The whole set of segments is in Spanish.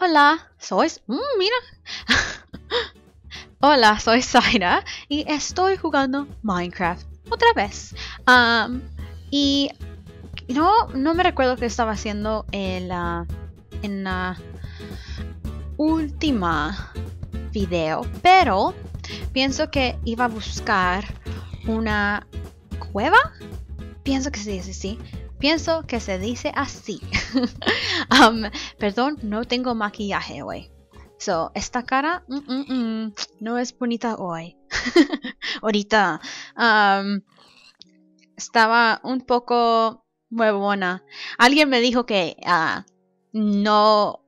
Hola, soy... mira. Hola, soy Zaira y estoy jugando Minecraft otra vez. Y no me recuerdo qué estaba haciendo en la última video, pero pienso que iba a buscar una cueva. Pienso que se dice así. Pienso que se dice así. Perdón, no tengo maquillaje hoy. So, esta cara no es bonita hoy. Ahorita. Estaba un poco huevona. Alguien me dijo que no.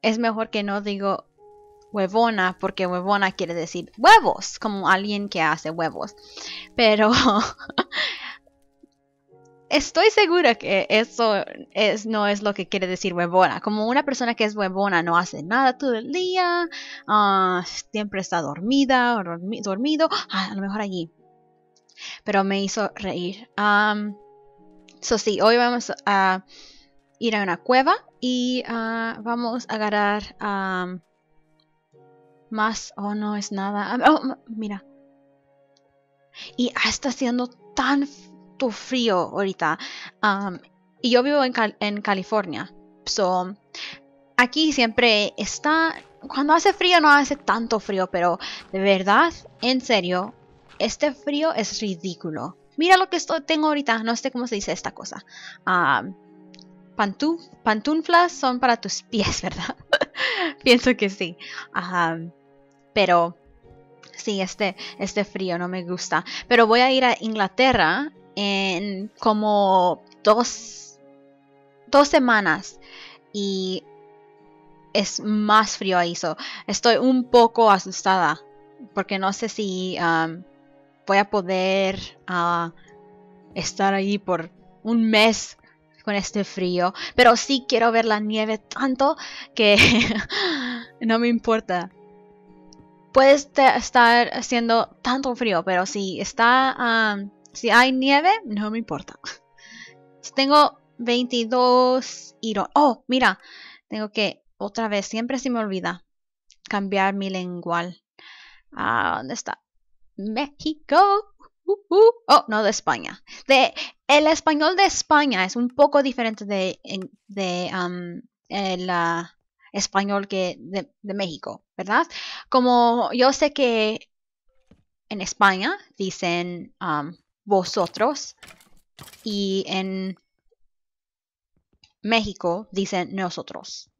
Es mejor que no digo huevona, porque huevona quiere decir huevos, como alguien que hace huevos. Pero estoy segura que eso no es lo que quiere decir huevona. Como una persona que es huevona no hace nada todo el día, siempre está dormida o dormido, a lo mejor allí. Pero me hizo reír. So sí, hoy vamos a ir a una cueva y vamos a agarrar... más, oh no es nada, oh, mira. Y está haciendo tanto frío ahorita. Y yo vivo en California. So, aquí siempre está, cuando hace frío no hace tanto frío, pero de verdad, en serio, este frío es ridículo. Mira lo que tengo ahorita, no sé cómo se dice esta cosa. Pantuflas son para tus pies, ¿verdad? Pienso que sí. Pero sí, este frío no me gusta. Pero voy a ir a Inglaterra en como dos semanas. Y es más frío ahí. So estoy un poco asustada. Porque no sé si voy a poder estar ahí por un mes con este frío. Pero sí quiero ver la nieve tanto que no me importa. Puede estar haciendo tanto frío, pero si está, si hay nieve, no me importa. Tengo 22 iron. Oh, mira, tengo que otra vez, siempre se me olvida cambiar mi lengual. ¿Dónde está? México. Oh, no, de España. El español de España es un poco diferente de español que de México, ¿verdad? Como yo sé que en España dicen vosotros y en México dicen nosotros.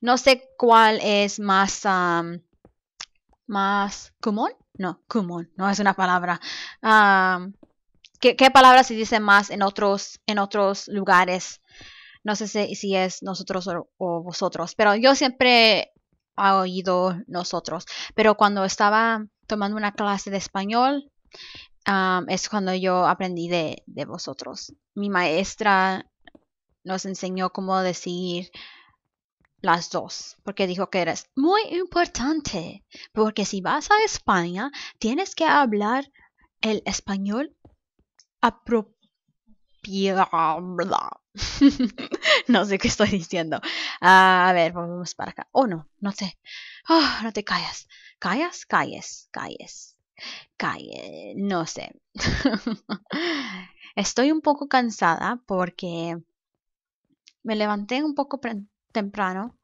No sé cuál es más, más común. No, común, no es una palabra. ¿Qué palabra se dice más en otros lugares? No sé si es nosotros o vosotros, pero yo siempre he oído nosotros. Pero cuando estaba tomando una clase de español, es cuando yo aprendí de vosotros. Mi maestra nos enseñó cómo decir las dos, porque dijo que eres muy importante, porque si vas a España, tienes que hablar el español apropiado. No sé qué estoy diciendo. A ver, vamos para acá. Oh, no sé. Oh, no te callas. Calles. No sé. Estoy un poco cansada porque me levanté un poco temprano.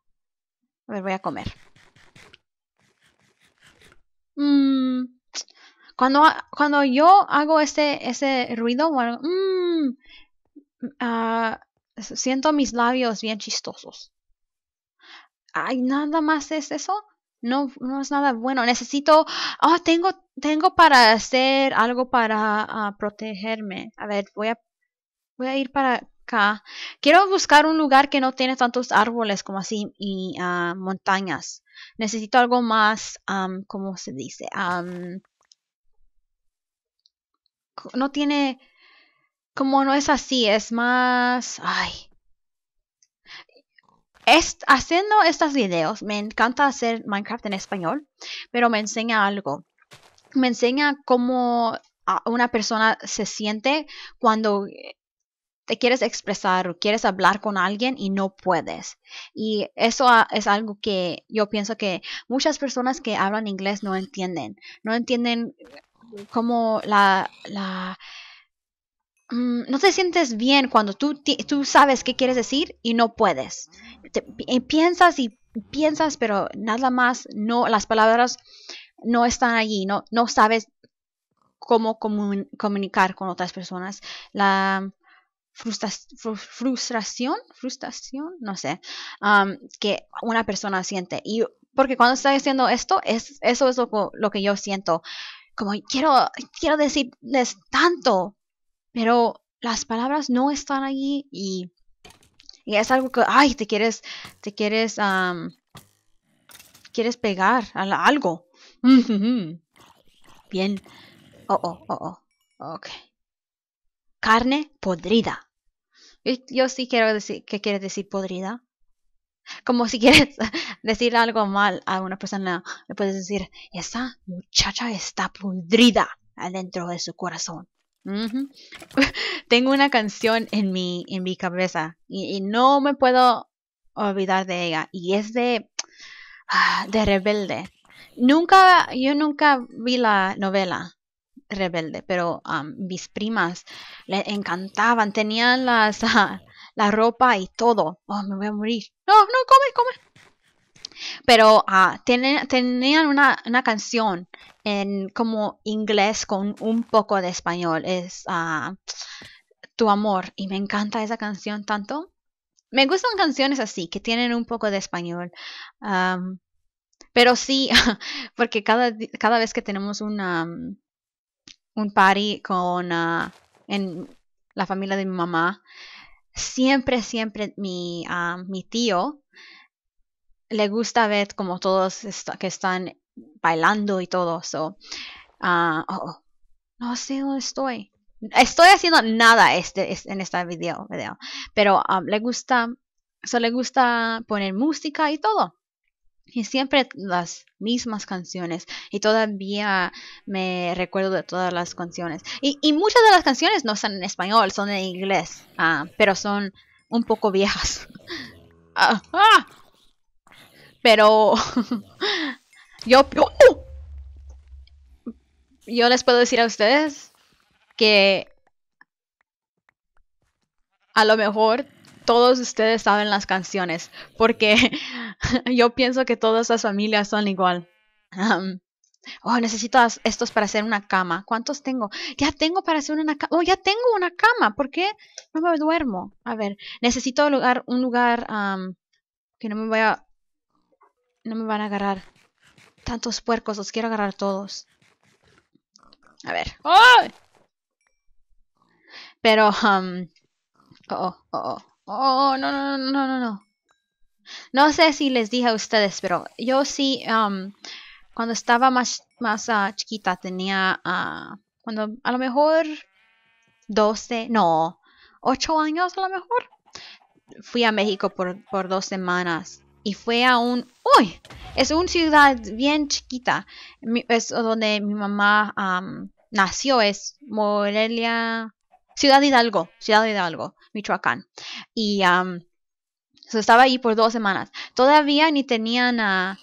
A ver, voy a comer. Cuando yo hago ese ruido, bueno, siento mis labios bien chistosos. Ay, nada más es eso. No es nada bueno. Necesito... Oh, tengo para hacer algo para protegerme. A ver, voy a ir para acá. Quiero buscar un lugar que no tiene tantos árboles como así y montañas. Necesito algo más... ¿cómo se dice? No tiene... Como no es así, es más... Ay. Haciendo estos videos, me encanta hacer Minecraft en español, pero me enseña algo. Me enseña cómo una persona se siente cuando te quieres expresar o quieres hablar con alguien y no puedes. Y eso es algo que yo pienso que muchas personas que hablan inglés no entienden. No entienden cómo no te sientes bien cuando tú sabes qué quieres decir y no puedes. Piensas, pero nada más no, las palabras no están allí, no sabes cómo comunicar con otras personas. La frustración, no sé, que una persona siente. Y porque cuando estoy haciendo esto, eso es lo que yo siento. Como quiero decirles tanto, pero las palabras no están allí y es algo que, ay, quieres pegar a algo. Bien. Ok. Carne podrida. Yo sí quiero decir, ¿qué quieres decir podrida? Como si quieres decir algo mal a una persona, le puedes decir, esa muchacha está podrida adentro de su corazón. Tengo una canción en mi cabeza y no me puedo olvidar de ella, y es de Rebelde. Yo nunca vi la novela Rebelde, pero mis primas le encantaban, tenían la ropa y todo. Oh, me voy a morir. No, come. Pero tenían una canción en como inglés con un poco de español. Es Tu Amor. Y me encanta esa canción tanto. Me gustan canciones así, que tienen un poco de español. Pero sí, porque cada vez que tenemos un party en la familia de mi mamá, siempre mi tío le gusta ver como todos que están bailando y todo. So, no sé dónde estoy. Estoy haciendo nada en este video. Pero le gusta poner música y todo. Y siempre las mismas canciones. Y todavía me recuerdo de todas las canciones. Y muchas de las canciones no son en español, son en inglés. Pero son un poco viejas. Pero yo les puedo decir a ustedes que a lo mejor todos ustedes saben las canciones, porque yo pienso que todas las familias son igual. Necesito estos para hacer una cama. ¿Cuántos tengo? Ya tengo para hacer una cama. Ya tengo una cama. ¿Por qué no me duermo? A ver, necesito un lugar que no me van a agarrar tantos puercos. Los quiero agarrar todos. A ver. ¡Oh! Pero, no. No sé si les dije a ustedes, pero yo sí, cuando estaba más chiquita, tenía, cuando a lo mejor 8 años a lo mejor, fui a México por 2 semanas. Y fue a ¡Uy! Es una ciudad bien chiquita. Es donde mi mamá nació. Es Morelia. Ciudad Hidalgo, Michoacán. Y estaba ahí por 2 semanas. Todavía ni tenían...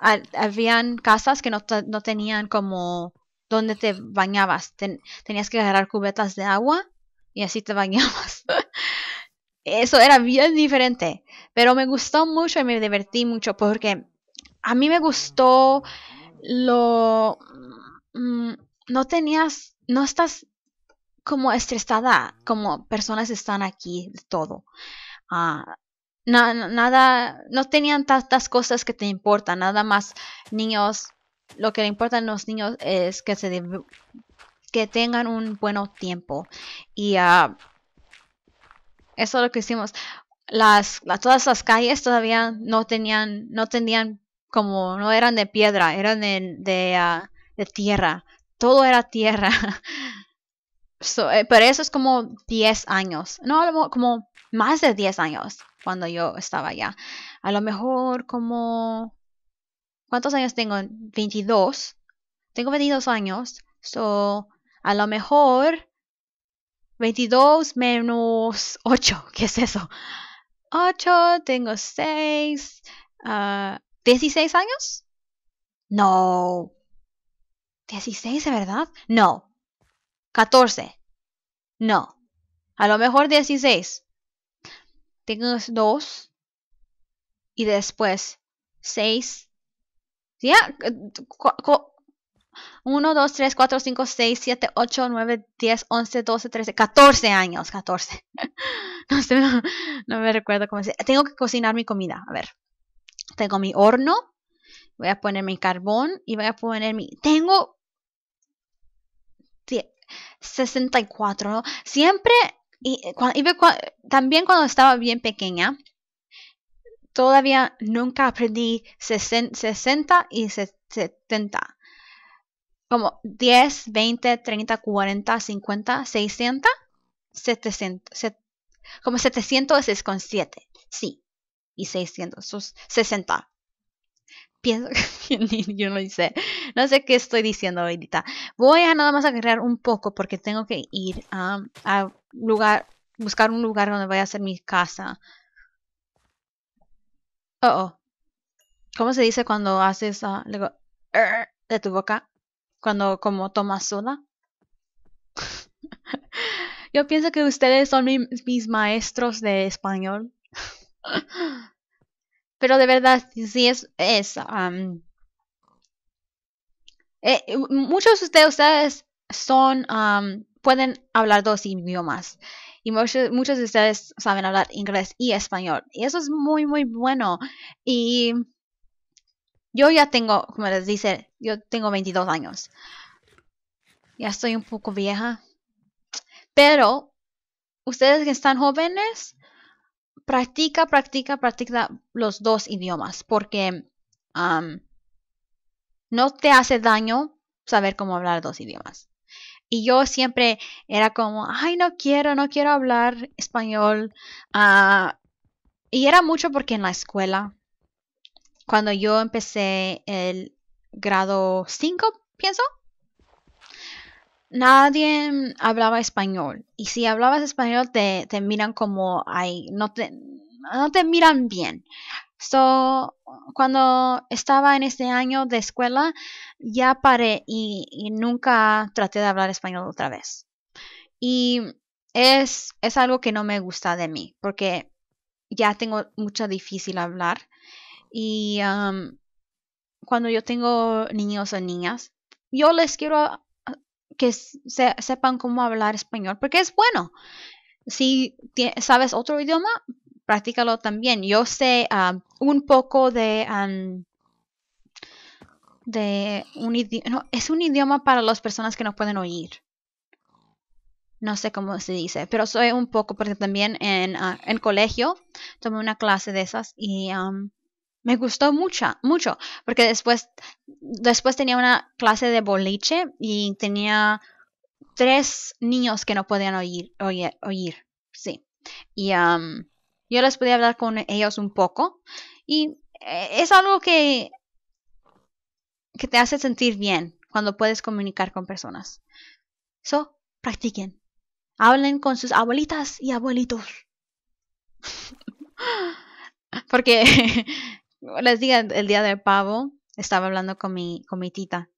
habían casas que no tenían como... donde te bañabas. Tenías que agarrar cubetas de agua. Y así te bañabas. Eso era bien diferente, pero me gustó mucho y me divertí mucho, porque a mí me gustó no estás como estresada como personas están aquí de todo. No tenían tantas cosas que te importan, nada más niños. Lo que le importan a los niños es que tengan un buen tiempo, y eso es lo que hicimos. Todas las calles todavía no tenían como, no eran de piedra, eran de tierra. Todo era tierra. Pero eso es como 10 años. No, como más de 10 años cuando yo estaba allá. A lo mejor como... ¿Cuántos años tengo? 22. Tengo 22 años. So, a lo mejor... 22 menos 8. ¿Qué es eso? 8, tengo 6. 16 años. No. 16, ¿de verdad? No. 14. No. A lo mejor 16. Tengo 2. Y después 6. Ya. 1, 2, 3, 4, 5, 6, 7, 8, 9, 10, 11, 12, 13, 14 años. 14. No sé, no me recuerdo cómo se... Tengo que cocinar mi comida. A ver. Tengo mi horno. Voy a poner mi carbón. Y voy a poner mi... Tengo... 64, ¿no? Siempre... también cuando estaba bien pequeña, todavía nunca aprendí 60 y 70. Como 10, 20, 30, 40, 50, 600, 700. Como 700 es con 7. Sí. Y 600. 60. Pienso que yo no sé. No sé qué estoy diciendo ahorita. Voy a nada más agarrar un poco porque tengo que ir a lugar, buscar un lugar donde voy a hacer mi casa. ¿Cómo se dice cuando haces luego, de tu boca? Cuando como tomas soda. Yo pienso que ustedes son mis maestros de español. Pero de verdad, sí muchos de ustedes son... pueden hablar dos idiomas. Y muchos de ustedes saben hablar inglés y español. Y eso es muy, muy bueno. Y... yo ya tengo, como les dice, yo tengo 22 años. Ya estoy un poco vieja. Pero, ustedes que están jóvenes, practica los dos idiomas. Porque no te hace daño saber cómo hablar dos idiomas. Y yo siempre era como, ay, no quiero hablar español. Y era mucho porque en la escuela... Cuando yo empecé el grado 5, pienso, nadie hablaba español. Y si hablabas español, te miran como, ay, no te miran bien. So, cuando estaba en este año de escuela, ya paré y nunca traté de hablar español otra vez. Y es algo que no me gusta de mí, porque ya tengo mucho difícil hablar. Y cuando yo tengo niños o niñas, yo les quiero que sepan cómo hablar español, porque es bueno. Si sabes otro idioma, practícalo también. Yo sé un poco de un idioma. No, es un idioma para las personas que no pueden oír. No sé cómo se dice, pero soy un poco, porque también en colegio tomé una clase de esas y... me gustó mucho, porque después tenía una clase de boliche y tenía 3 niños que no podían oír, sí. Y yo les podía hablar con ellos un poco y es algo que te hace sentir bien cuando puedes comunicar con personas. So, practiquen. Hablen con sus abuelitas y abuelitos. Porque... les digo, el día del pavo, estaba hablando con mi tita.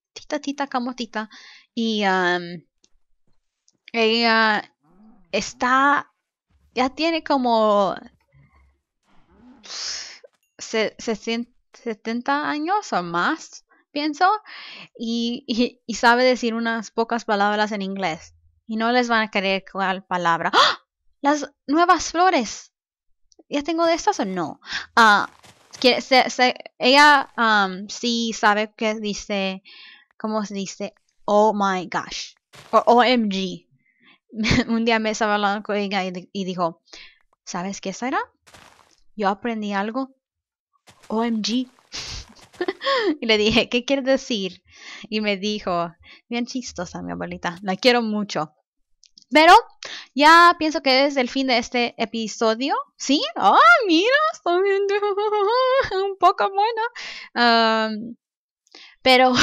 Tita, como tita. Y ella ya tiene como 70 años o más, pienso. Y sabe decir unas pocas palabras en inglés. Y no les van a querer cuál palabra. ¡Oh! Las nuevas flores. ¿Ya tengo de estas o no? Ella sí sabe que dice, ¿cómo se dice? Oh my gosh. O OMG. Un día me estaba hablando con ella y dijo, ¿sabes qué, Zaira? Yo aprendí algo. OMG. Y le dije, ¿qué quiere decir? Y me dijo, bien chistosa mi abuelita, la quiero mucho. Pero ya pienso que es el fin de este episodio. ¿Sí? ¡Ah, oh, mira! Estoy viendo un poco buena. Pero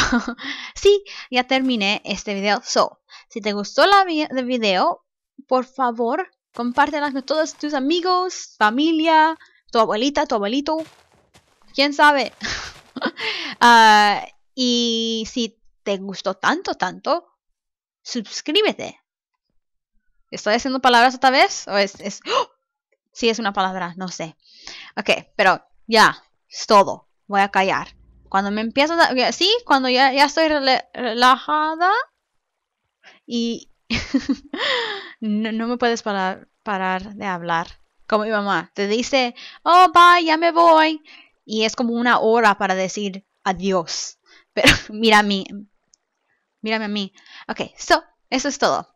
sí, ya terminé este video. So, si te gustó el video, por favor, compártelas con todos tus amigos, familia, tu abuelita, tu abuelito, quién sabe. Y si te gustó tanto, suscríbete. ¿Estoy haciendo palabras otra vez? ¿O es... ¡Oh! Sí, es una palabra, no sé. Ok, pero ya, es todo. Voy a callar. Cuando me empiezo a... Sí, cuando ya estoy relajada y... no me puedes parar de hablar. Como mi mamá te dice, oh, bye, ya me voy. Y es como una hora para decir adiós. Pero mírame a mí. Ok, eso es todo.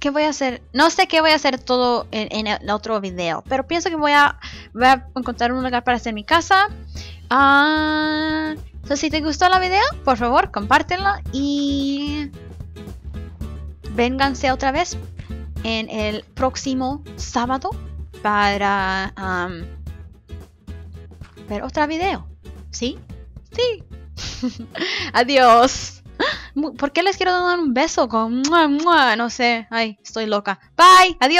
¿Qué voy a hacer? No sé qué voy a hacer todo en el otro video, pero pienso que voy a encontrar un lugar para hacer mi casa. Si te gustó el video, por favor, compártelo y vénganse otra vez en el próximo sábado para ver otro video. ¿Sí? Sí. Adiós. ¿Por qué les quiero dar un beso? No sé. Ay, estoy loca. Bye. Adiós.